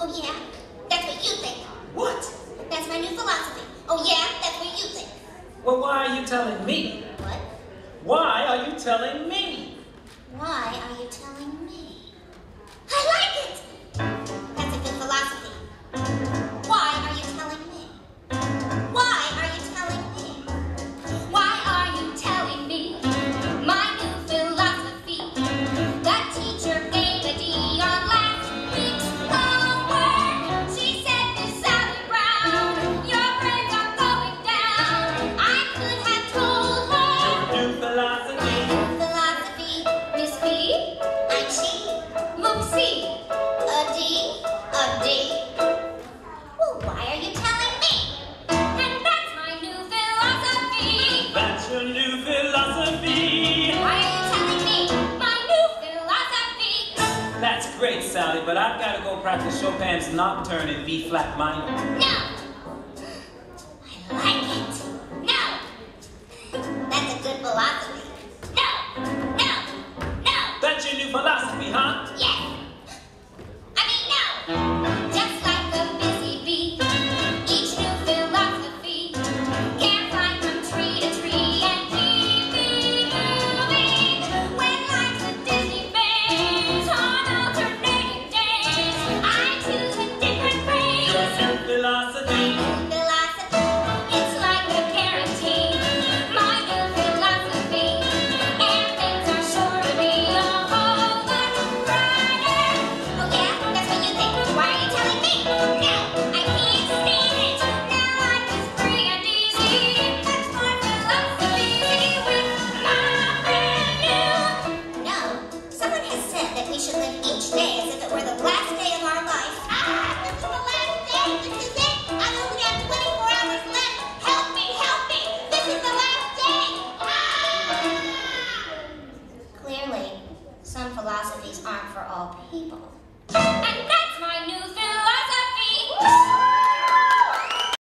Oh yeah? That's what you think. What? That's my new philosophy. Oh yeah? That's what you think. Well, why are you telling me? What? Why are you telling me? Why are you telling me? I like it! That's a good philosophy. Why are you telling me? Why are you telling me? Why are you telling me? My new philosophy. That teacher gave a D on last week's homework. She said, Miss Sally Brown, your friends are going down. I could have told her. New philosophy. Philosophy. Miss B, I'm she. Move C. A D. A D. That's great, Sally, but I've got to go practice Chopin's Nocturne in B-flat minor. No! I like it! No! That's a good philosophy. No! No! No! That's your new philosophy, huh? Yes! I mean, no! Just like a busy bee, each new philosophy can fly from tree to tree and keep moving. When life's a dizzy maze, some philosophies aren't for all people.